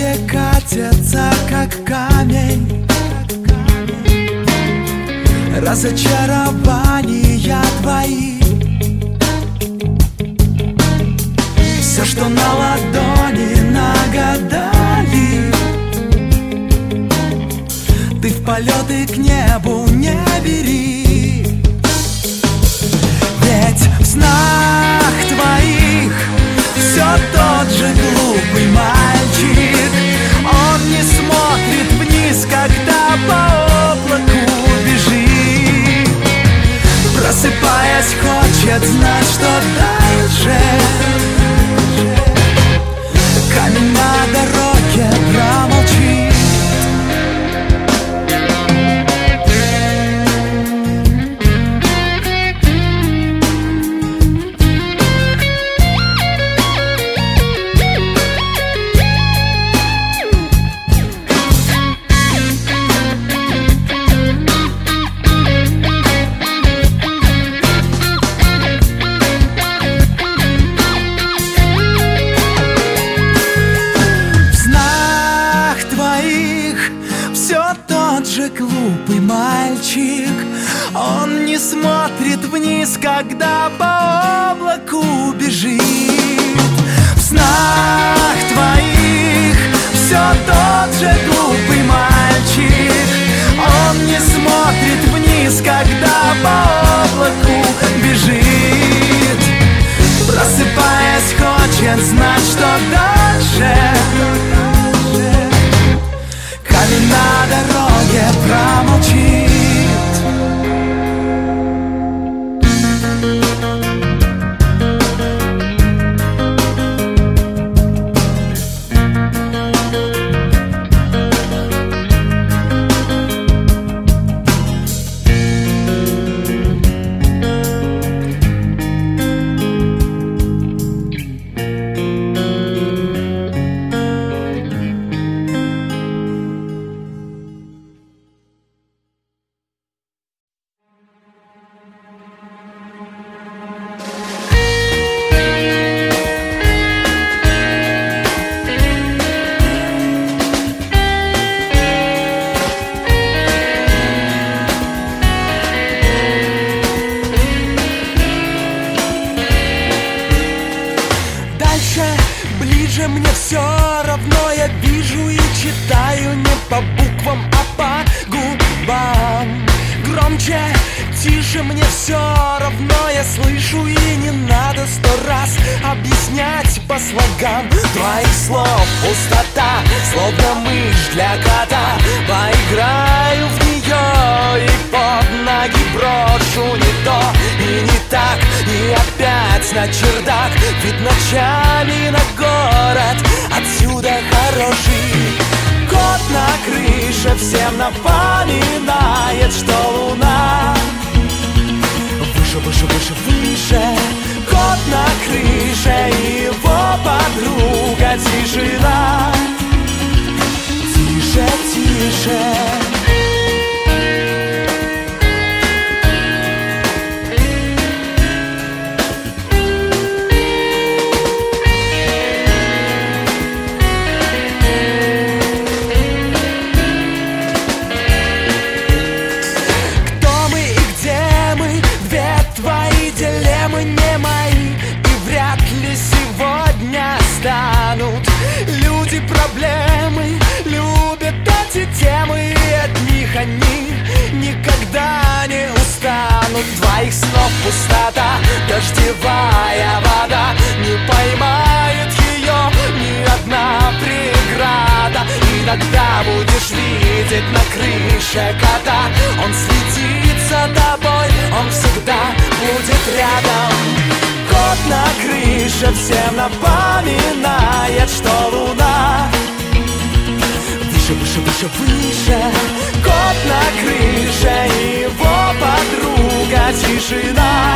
Ноги катятся, как камень. Разочарования твои. Все, что на ладони, нагадали. Ты в полеты к небу не бери. Ведь в снах твоих все тот же глупый мальчик. Он не смотрит вниз, когда по облаку бежит. Просыпаясь, хочет знать, что дальше. Камень на дороге промолчит. Он не смотрит вниз, когда по облаку бежит. В снах твоих все тот же глупый мальчик. Он не смотрит вниз, когда по облаку бежит. Просыпаясь, хочет знать, что дальше. Камень на дороге промолчит. Выше, кот на крыше, его подруга тишина.